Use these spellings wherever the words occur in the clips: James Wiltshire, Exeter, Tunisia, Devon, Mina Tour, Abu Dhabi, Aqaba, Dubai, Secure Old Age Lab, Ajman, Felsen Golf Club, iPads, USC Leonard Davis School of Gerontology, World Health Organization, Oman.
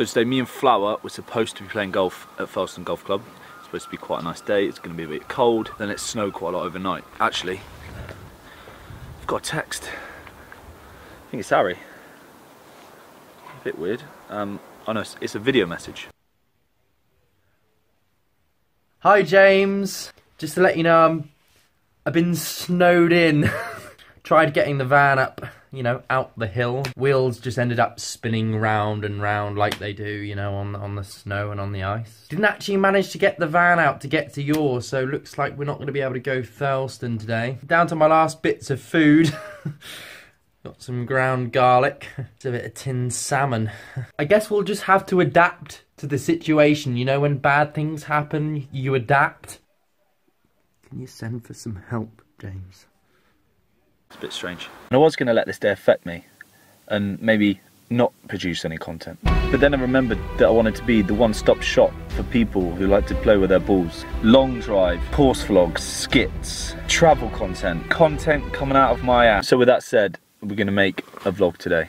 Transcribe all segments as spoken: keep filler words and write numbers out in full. So today me and Flower were supposed to be playing golf at Felsen Golf Club. It's supposed to be quite a nice day, it's going to be a bit cold, then it snowed quite a lot overnight. Actually, I've got a text, I think it's Harry. A bit weird. Um, oh no, it's a video message. Hi James, just to let you know I'm, I've been snowed in. Tried getting the van up, you know, out the hill. Wheels just ended up spinning round and round like they do, you know, on, on the snow and on the ice. Didn't actually manage to get the van out to get to yours, so looks like we're not going to be able to go Felsen today. Down to my last bits of food. Got some ground garlic. It's a bit of tinned salmon. I guess we'll just have to adapt to the situation. You know, when bad things happen, you adapt. Can you send for some help, James? It's a bit strange. And I was going to let this day affect me and maybe not produce any content. But then I remembered that I wanted to be the one-stop shop for people who like to play with their balls. Long drive, course vlogs, skits, travel content, content coming out of my ass. So with that said, we're going to make a vlog today.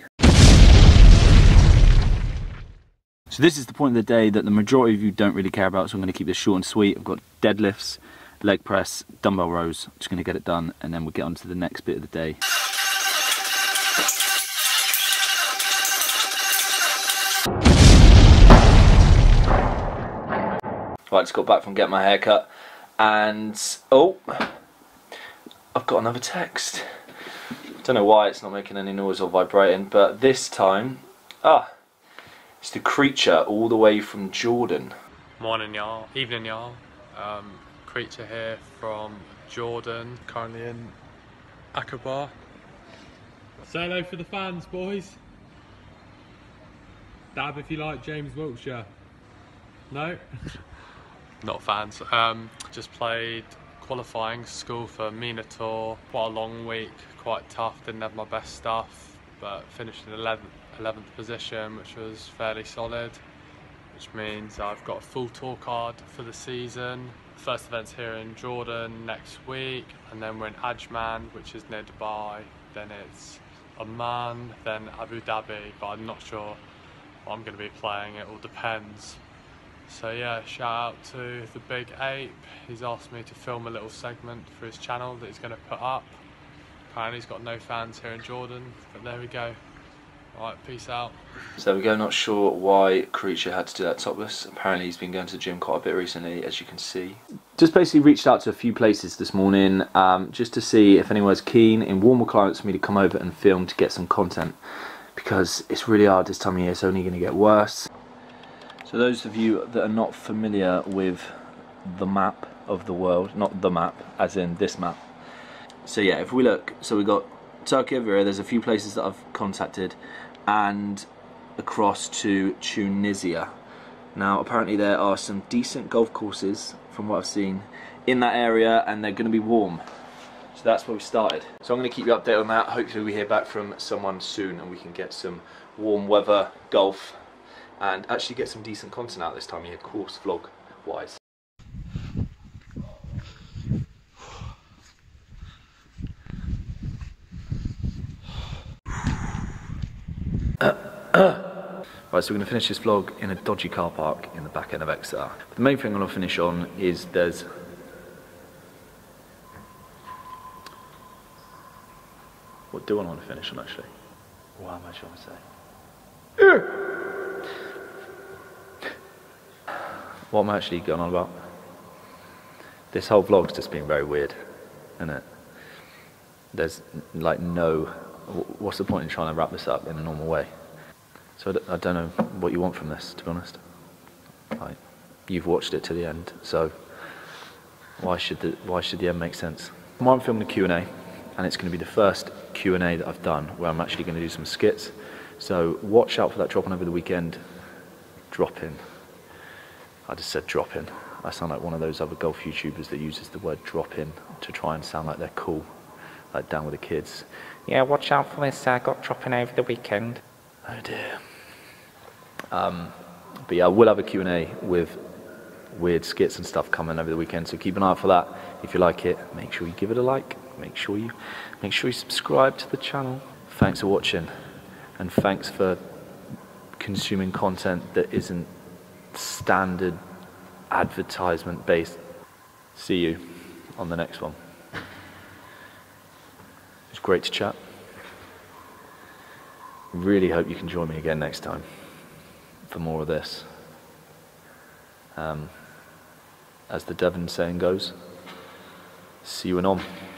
So this is the point of the day that the majority of you don't really care about, so I'm going to keep this short and sweet. I've got deadlifts, leg press, dumbbell rows. I'm just going to get it done and then we'll get on to the next bit of the day. Right, just got back from getting my hair cut and oh, I've got another text. Don't know why it's not making any noise or vibrating, but this time, ah, it's the Creature all the way from Jordan. Morning y'all, evening y'all, um, Creature here from Jordan, currently in Aqaba. Say hello for the fans boys. Dab if you like James Wiltshire. No? Not fans, um, just played qualifying school for Mina Tour. Quite a long week, quite tough, didn't have my best stuff, but finished in eleventh position, which was fairly solid, which means I've got a full tour card for the season. First event's here in Jordan next week, and then we're in Ajman, which is near Dubai, then it's Oman, then Abu Dhabi, but I'm not sure what I'm going to be playing, it all depends. So yeah, shout out to the Big Ape. He's asked me to film a little segment for his channel that he's going to put up. Apparently he's got no fans here in Jordan, but there we go. Alright, peace out. So there we go, not sure why Creature had to do that topless. Apparently he's been going to the gym quite a bit recently, as you can see. Just basically reached out to a few places this morning, um, just to see if anyone's keen in warmer climates for me to come over and film to get some content. Because it's really hard this time of year, it's only going to get worse. So those of you that are not familiar with the map of the world, not the map, as in this map. So yeah, if we look, so we've got Turkey over here, there's a few places that I've contacted, and across to Tunisia. Now apparently there are some decent golf courses, from what I've seen, in that area, and they're going to be warm. So that's where we started. So I'm going to keep you updated on that, hopefully we hear back from someone soon and we can get some warm weather golf, and actually get some decent content out this time of year, course vlog wise. Uh, uh. Right, so we're gonna finish this vlog in a dodgy car park in the back end of Exeter. But the main thing I'm gonna finish on is there's... What do I wanna finish on actually? What am I trying to say? Uh. What am I actually going on about? This whole vlog's just been very weird, isn't it? There's like no, what's the point in trying to wrap this up in a normal way? So I don't know what you want from this, to be honest. Like, you've watched it to the end, so why should the, why should the end make sense? Tomorrow I'm filming a Q and A, and it's going to be the first Q and A that I've done where I'm actually going to do some skits. So watch out for that drop-in over the weekend. Drop-in. I just said drop in. I sound like one of those other golf YouTubers that uses the word drop in to try and sound like they're cool, like down with the kids. Yeah, watch out for this, I got drop in over the weekend. Oh dear. Um, but yeah, I will have a Q and A with weird skits and stuff coming over the weekend, so keep an eye out for that. If you like it, make sure you give it a like, make sure you, make sure you subscribe to the channel. Thanks for watching, and thanks for consuming content that isn't standard advertisement based. See you on the next one. It's great to chat. Really hope you can join me again next time for more of this. Um, as the Devon saying goes, see you anon.